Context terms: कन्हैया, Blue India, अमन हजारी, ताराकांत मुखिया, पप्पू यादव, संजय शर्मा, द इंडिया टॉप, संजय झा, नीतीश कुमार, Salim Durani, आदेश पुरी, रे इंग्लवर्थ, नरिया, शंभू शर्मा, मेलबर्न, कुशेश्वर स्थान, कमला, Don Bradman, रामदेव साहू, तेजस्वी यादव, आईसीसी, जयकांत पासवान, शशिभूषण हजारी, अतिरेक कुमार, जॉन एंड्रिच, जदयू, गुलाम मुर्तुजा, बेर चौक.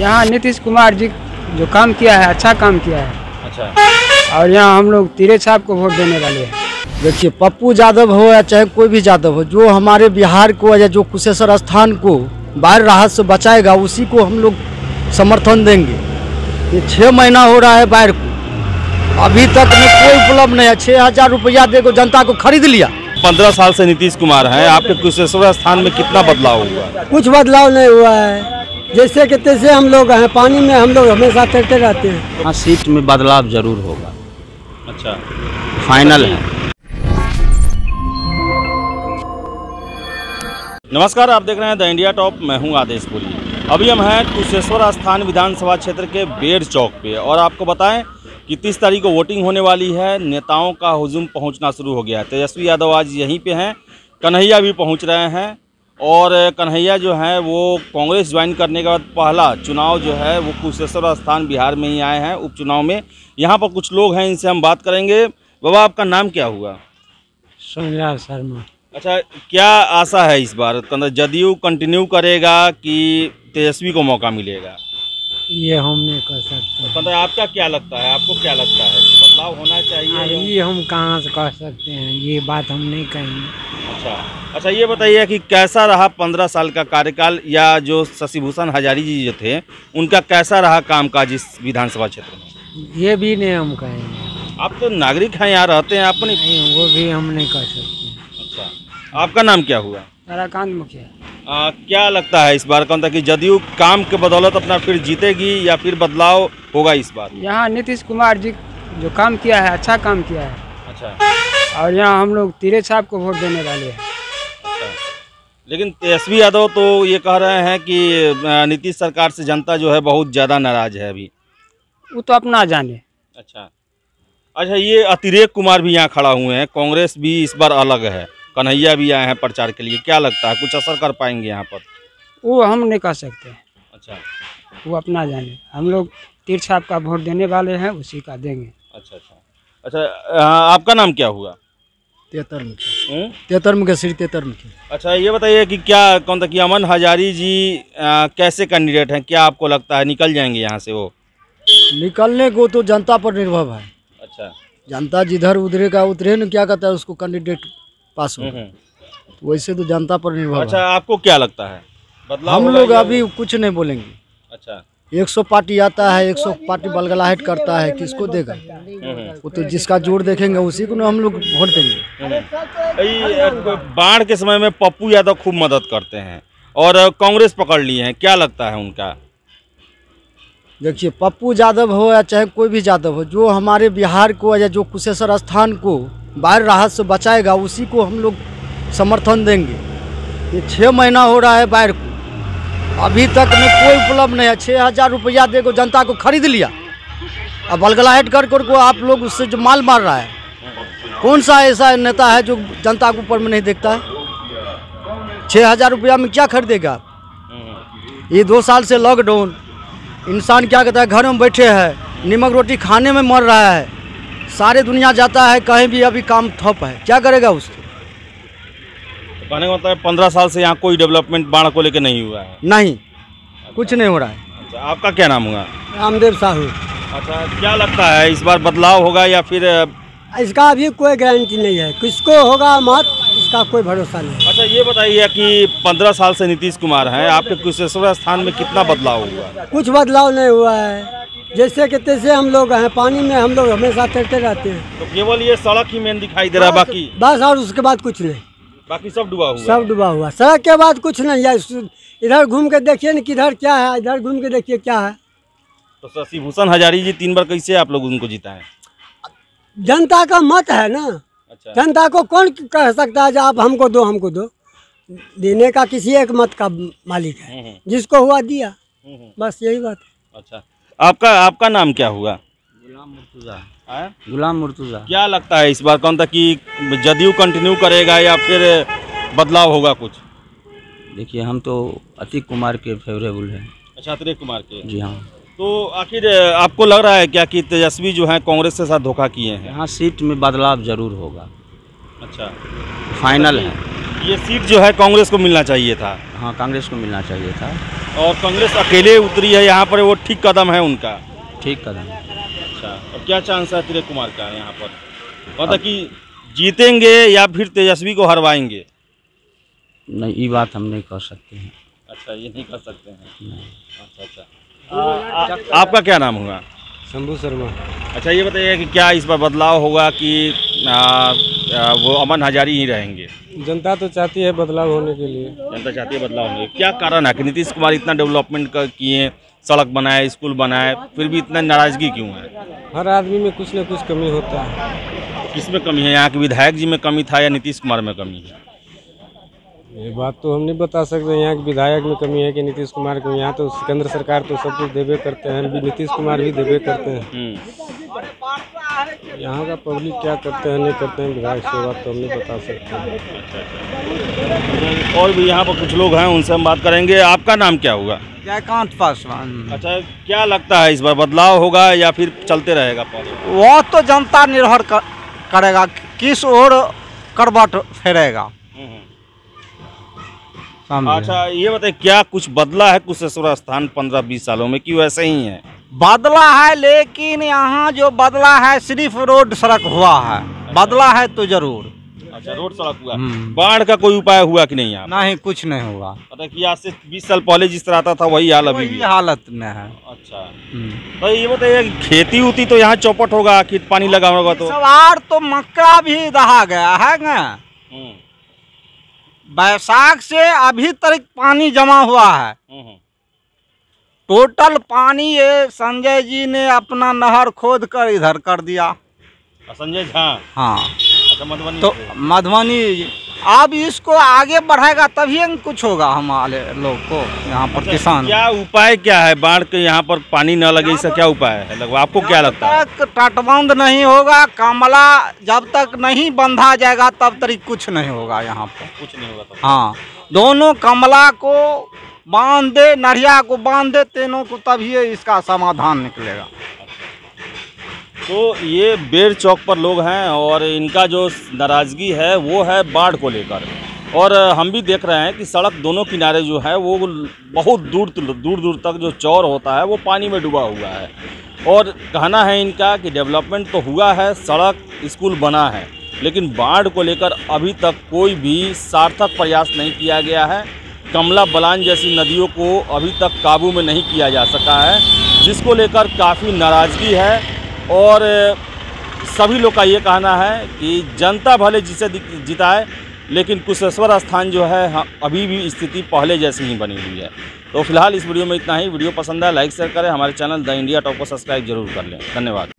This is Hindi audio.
यहाँ नीतीश कुमार जी जो काम किया है, अच्छा काम किया है। अच्छा। और यहाँ हम लोग तीरे साहब को वोट देने वाले हैं। देखिए, पप्पू यादव हो या चाहे कोई भी यादव हो, जो हमारे बिहार को या जो कुशेश्वर स्थान को बाढ़ राहत से बचाएगा, उसी को हम लोग समर्थन देंगे। ये 6 महीना हो रहा है बाढ़ को, अभी तक में कोई उपलब्ध नहीं है। 6000 रुपया देकर जनता को खरीद लिया। 15 साल से नीतीश कुमार हैं, आपके कुशेश्वर स्थान में कितना बदलाव हुआ? कुछ बदलाव नहीं हुआ है, जैसे कि तैसे हम लोग हैं, पानी में हम लोग हमेशा तैरते रहते हैं। हाँ, सीट में बदलाव जरूर होगा। अच्छा, फाइनल है। नमस्कार, आप देख रहे हैं द इंडिया टॉप, मैं हूँ आदेश पुरी। अभी हम हैं कुशेश्वर स्थान विधानसभा क्षेत्र के बेर चौक पे, और आपको बताएं कि 30 तारीख को वोटिंग होने वाली है। नेताओं का हुजूम पहुंचना शुरू हो गया है। तेजस्वी यादव आज यहीं पे हैं, कन्हैया भी पहुंच रहे हैं, और कन्हैया जो हैं वो कांग्रेस ज्वाइन करने के बाद पहला चुनाव जो है वो कुशेश्वर स्थान बिहार में ही आए हैं, उपचुनाव में। यहाँ पर कुछ लोग हैं, इनसे हम बात करेंगे। बाबा, आपका नाम क्या हुआ? संजय शर्मा। अच्छा, क्या आशा है इस बार, जदयू कंटिन्यू करेगा कि तेजस्वी को मौका मिलेगा? ये हम नहीं कह सकते। मतलब आपका क्या लगता है, आपको क्या लगता है, बदलाव होना चाहिए? ये हम कहाँ से कह सकते हैं, ये बात हम नहीं कहेंगे। अच्छा, ये बताइए कि कैसा रहा 15 साल का कार्यकाल, या जो शशिभूषण हजारी जी जो थे उनका कैसा रहा कामकाज इस विधानसभा क्षेत्र में? ये भी नहीं हम कहेंगे। आप तो नागरिक हैं, यहाँ रहते हैं, आप नहीं, वो भी हम नहीं कह सकते। अच्छा, आपका नाम क्या हुआ? ताराकांत मुखिया। क्या लगता है इस बार कौन था कि जदयू काम के बदौलत अपना फिर जीतेगी, या फिर बदलाव होगा इस बार? यहाँ नीतीश कुमार जी जो काम किया है, अच्छा काम किया है। अच्छा। और यहाँ हम लोग तीरे साहब को वोट देने वाले हैं। अच्छा। लेकिन तेजस्वी यादव तो ये कह रहे हैं कि नीतीश सरकार से जनता जो है बहुत ज़्यादा नाराज है अभी। वो तो अपना जाने। अच्छा, ये अतिरेक कुमार भी यहाँ खड़ा हुए हैं, कांग्रेस भी इस बार अलग है, कन्हैया भी आए हैं प्रचार के लिए। क्या लगता है, कुछ असर कर पाएंगे यहाँ पर? वो हम नहीं कह सकते। अच्छा, वो अपना जाने, हम लोग तीर छाप का वोट देने वाले हैं, उसी का देंगे। अच्छा अच्छा अच्छा, आपका नाम क्या हुआ? तेतर मुखी। अच्छा, ये बताइए कि क्या कौन था कि अमन हजारी जी कैसे कैंडिडेट हैं, क्या आपको लगता है निकल जाएंगे यहाँ से? वो निकलने को तो जनता पर निर्भर है। अच्छा, जनता जिधर उधरेगा उतरे न, क्या कहता है उसको कैंडिडेट पास होगा, वैसे तो जनता पर निर्भर। अच्छा, आपको क्या लगता है, बदलाव? हम लोग अभी कुछ नहीं बोलेंगे। अच्छा, 100 पार्टी आता है, 100 पार्टी बलगलाहट करता है, किसको देगा वो तो जिसका जोर देखेंगे उसी को हम लोग वोट देंगे। बाढ़ के समय में पप्पू यादव खूब मदद करते हैं और कांग्रेस पकड़ ली है, क्या लगता है उनका? देखिए, पप्पू यादव हो या चाहे कोई भी यादव हो, जो हमारे बिहार को या जो कुशेश्वर स्थान को बाढ़ राहत से बचाएगा, उसी को हम लोग समर्थन देंगे। ये 6 महीना हो रहा है बाढ़ को, अभी तक में कोई उपलब्ध नहीं है। 6000 रुपया देकर जनता को खरीद लिया, अब बलगलाहट कर को आप लोग उससे जो माल मार रहा है। कौन सा ऐसा नेता है जो जनता के ऊपर में नहीं देखता है? 6000 रुपया में क्या खरीदेगा? ये 2 साल से लॉकडाउन, इंसान क्या कहता है, घर में बैठे है, नीमक रोटी खाने में मर रहा है। सारे दुनिया जाता है, कहीं भी अभी काम ठप है, क्या करेगा उसको? कहने का मतलब 15 साल से यहाँ कोई डेवलपमेंट बाढ़ को लेकर नहीं हुआ है? नहीं। अच्छा, कुछ नहीं हो रहा है। अच्छा, आपका क्या नाम हुआ? रामदेव साहू। अच्छा, क्या लगता है इस बार बदलाव होगा या फिर? इसका अभी कोई गारंटी नहीं है, किसको होगा मत इसका कोई भरोसा नहीं। अच्छा, ये बताइए कि 15 साल से नीतीश कुमार हैं, आपके कुशेश्वर स्थान में कितना बदलाव हुआ? कुछ बदलाव नहीं हुआ है, जैसे कि तैसे हम लोग हैं, पानी में हम लोग हमेशा तैरते रहते हैं। तो केवल ये सड़क ही मेन दिखाई दे रहा है, बाकी बस, और उसके बाद कुछ नहीं, बाकी सब डूबा हुआ। सड़क के बाद कुछ नहीं है। इधर घूम के देखिए ना किधर क्या है, इधर घूम के देखिए क्या है। तो शशिभूषण हजारी जी 3 बार, कैसे आप लोग उनको जिताए? जनता का मत है ना। अच्छा। जनता को कौन कह सकता है आप हमको दो, हमको दो? देने का किसी एक मत का मालिक है, जिसको हुआ दिया, बस यही बात है। अच्छा, आपका नाम क्या हुआ? गुलाम मुर्तुजा। क्या लगता है इस बार कौन था कि जदयू कंटिन्यू करेगा या फिर बदलाव होगा कुछ? देखिए, हम तो अतिरेक कुमार के फेवरेबल हैं। अच्छा, अतिरेक कुमार के। जी हाँ। तो आखिर आपको लग रहा है क्या कि तेजस्वी जो है कांग्रेस के साथ धोखा किए हैं? हाँ, सीट में बदलाव जरूर होगा। अच्छा, फाइनल है। ये सीट जो है कांग्रेस को मिलना चाहिए था। हाँ, कांग्रेस को मिलना चाहिए था और कांग्रेस अकेले उतरी है यहाँ पर, वो ठीक कदम है उनका, ठीक कदम। अच्छा, और क्या चांस है अतिरेक कुमार का यहाँ पर, मतलब कि जीतेंगे या फिर तेजस्वी को हरवाएंगे? नहीं, ये बात हम नहीं कर सकते हैं। अच्छा, ये नहीं कर सकते हैं। अच्छा, आपका क्या नाम हुआ? शंभू शर्मा। अच्छा, ये बताइए कि क्या इस बार बदलाव होगा कि वो अमन हजारी ही रहेंगे? जनता तो चाहती है बदलाव होने के लिए। जनता चाहती है बदलाव होने के लिए। क्या कारण है कि नीतीश कुमार इतना डेवलपमेंट किए, सड़क बनाए, स्कूल बनाए, फिर भी इतना नाराजगी क्यों है? हर आदमी में कुछ न कुछ कमी होता है। किसमें कमी है? यहाँ के विधायक जी में कमी था या नीतीश कुमार में कमी है? ये बात तो हम नहीं बता सकते यहाँ के विधायक में कमी है कि नीतीश कुमार को। यहाँ तो केंद्र सरकार तो सब कुछ देवे करते हैं, नीतीश कुमार भी देवे करते हैं। यहाँ का पब्लिक क्या करते हैं नहीं करते हैं विधायक से, बात तो हम नहीं बता सकते। और भी यहाँ पर कुछ लोग हैं, उनसे हम बात करेंगे। आपका नाम क्या होगा? जयकांत पासवान। अच्छा, क्या लगता है इस बार बदलाव होगा या फिर चलते रहेगा? वह तो जनता निर्भर करेगा किस ओर करवट फेरेगा। अच्छा, ये बताइए क्या कुछ बदला है कुशेश्वर स्थान 15-20 सालों में कि वैसे ही है? बदला है, लेकिन यहाँ जो बदला है सिर्फ रोड सड़क हुआ है। बदला है तो जरूर। अच्छा, रोड सड़क हुआ। बाढ़ का कोई उपाय हुआ कि नहीं? यहाँ नहीं, कुछ नहीं हुआ। पता कि आज से 20 साल पहले जिस तरह आता था वही हाल अभी भी हालत में है। अच्छा, तो ये बताइए खेती उती तो यहाँ चौपट होगा, खेत पानी लगा होगा तो सवार तो मक्का भी दहा गया है न। बैसाख से अभी तक पानी जमा हुआ है। टोटल पानी ये संजय जी ने अपना नहर खोद कर इधर कर दिया, संजय झा। हाँ, अच्छा, मधुबनी तो मधुबनी। अब इसको आगे बढ़ाएगा तभी कुछ होगा हमारे लोग को यहाँ पर, किसान। क्या उपाय क्या है बाढ़ के यहाँ पर पानी न लगे, इसका क्या उपाय है लगभग आपको क्या लगता है? तटबंध नहीं होगा, कमला जब तक नहीं बंधा जाएगा तब तक कुछ नहीं होगा यहाँ पर, कुछ नहीं होगा। हाँ, दोनों कमला को बांध दे, नरिया को बांध दे, तीनों को, तभी इसका समाधान निकलेगा। तो ये बेर चौक पर लोग हैं और इनका जो नाराज़गी है वो है बाढ़ को लेकर। और हम भी देख रहे हैं कि सड़क दोनों किनारे जो है वो बहुत दूर दूर दूर तक जो चौर होता है वो पानी में डूबा हुआ है। और कहना है इनका कि डेवलपमेंट तो हुआ है, सड़क स्कूल बना है, लेकिन बाढ़ को लेकर अभी तक कोई भी सार्थक प्रयास नहीं किया गया है। कमला बलान जैसी नदियों को अभी तक काबू में नहीं किया जा सका है, जिसको लेकर काफ़ी नाराज़गी है। और सभी लोग का ये कहना है कि जनता भले जिसे जिताए, लेकिन कुशेश्वर स्थान जो है अभी भी स्थिति पहले जैसी ही बनी हुई है। तो फिलहाल इस वीडियो में इतना ही। वीडियो पसंद आए लाइक शेयर करें, हमारे चैनल द इंडिया टॉप को सब्सक्राइब जरूर कर लें। धन्यवाद।